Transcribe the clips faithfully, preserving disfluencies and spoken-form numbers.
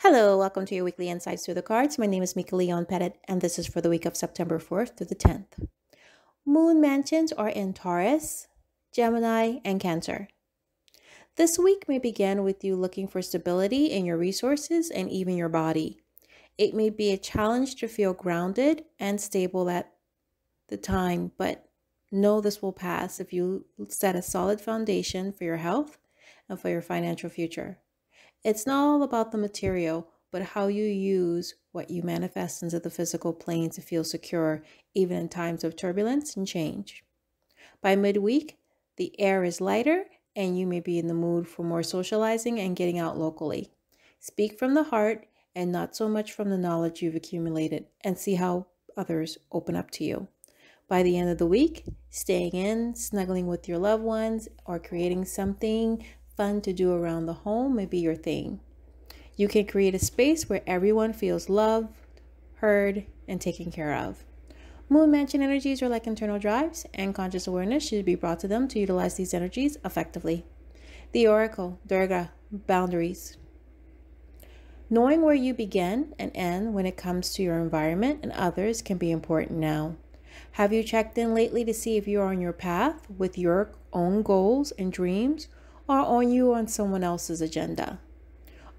Hello, welcome to your weekly insights through the cards. My name is Mika Leon Pettit, and this is for the week of September fourth through the tenth. Moon mansions are in Taurus, Gemini, and Cancer. This week may begin with you looking for stability in your resources and even your body. It may be a challenge to feel grounded and stable at the time, but know this will pass if you set a solid foundation for your health and for your financial future. It's not all about the material, but how you use what you manifest into the physical plane to feel secure, even in times of turbulence and change. By midweek, the air is lighter and you may be in the mood for more socializing and getting out locally. Speak from the heart and not so much from the knowledge you've accumulated, and see how others open up to you. By the end of the week, staying in, snuggling with your loved ones, or creating something fun to do around the home may be your thing. You can create a space where everyone feels loved, heard, and taken care of. Moon mansion energies are like internal drives, and conscious awareness should be brought to them to utilize these energies effectively. The Oracle, Durga, boundaries. Knowing where you begin and end when it comes to your environment and others can be important now. Have you checked in lately to see if you are on your path with your own goals and dreams, or are you on someone else's agenda?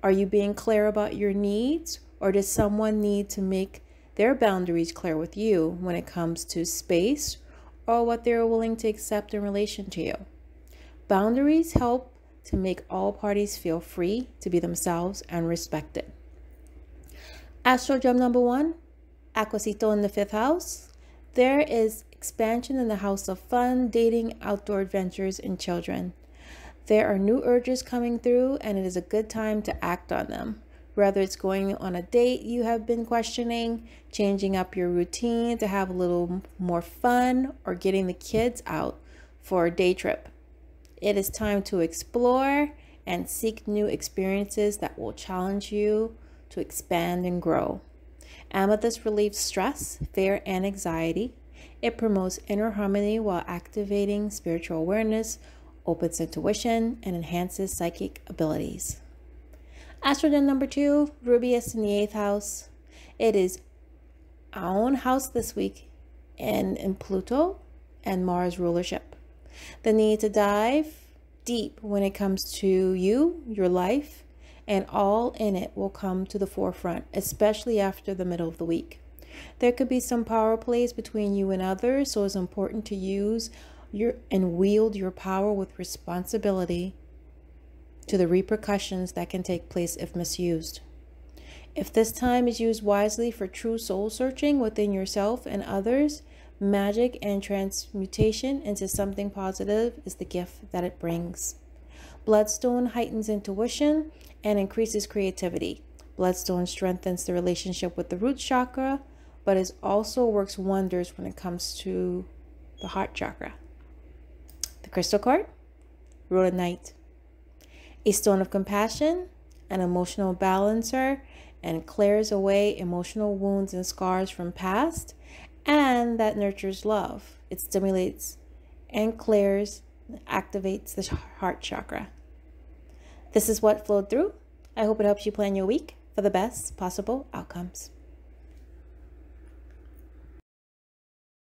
Are you being clear about your needs, or does someone need to make their boundaries clear with you when it comes to space or what they're willing to accept in relation to you? Boundaries help to make all parties feel free to be themselves and respected. AstroGem number one, Aquasito in the fifth house. There is expansion in the house of fun, dating, outdoor adventures, and children. There are new urges coming through, and it is a good time to act on them. Whether it's going on a date you have been questioning, changing up your routine to have a little more fun, or getting the kids out for a day trip. It is time to explore and seek new experiences that will challenge you to expand and grow. Amethyst relieves stress, fear, and anxiety. It promotes inner harmony while activating spiritual awareness, opens intuition, and enhances psychic abilities. AstroGem number two, Ruby is in the eighth house. It is our own house this week, and in Pluto and Mars rulership. The need to dive deep when it comes to you, your life, and all in it will come to the forefront, especially after the middle of the week. There could be some power plays between you and others, so it's important to use your and wield your power with responsibility to the repercussions that can take place if misused. If this time is used wisely for true soul searching within yourself and others, magic and transmutation into something positive is the gift that it brings. Bloodstone heightens intuition and increases creativity. Bloodstone strengthens the relationship with the root chakra, but it also works wonders when it comes to the heart chakra. The crystal card, Rhodonite. A stone of compassion, an emotional balancer, and clears away emotional wounds and scars from past, and that nurtures love. It stimulates and clears, activates the heart chakra. This is what flowed through. I hope it helps you plan your week for the best possible outcomes.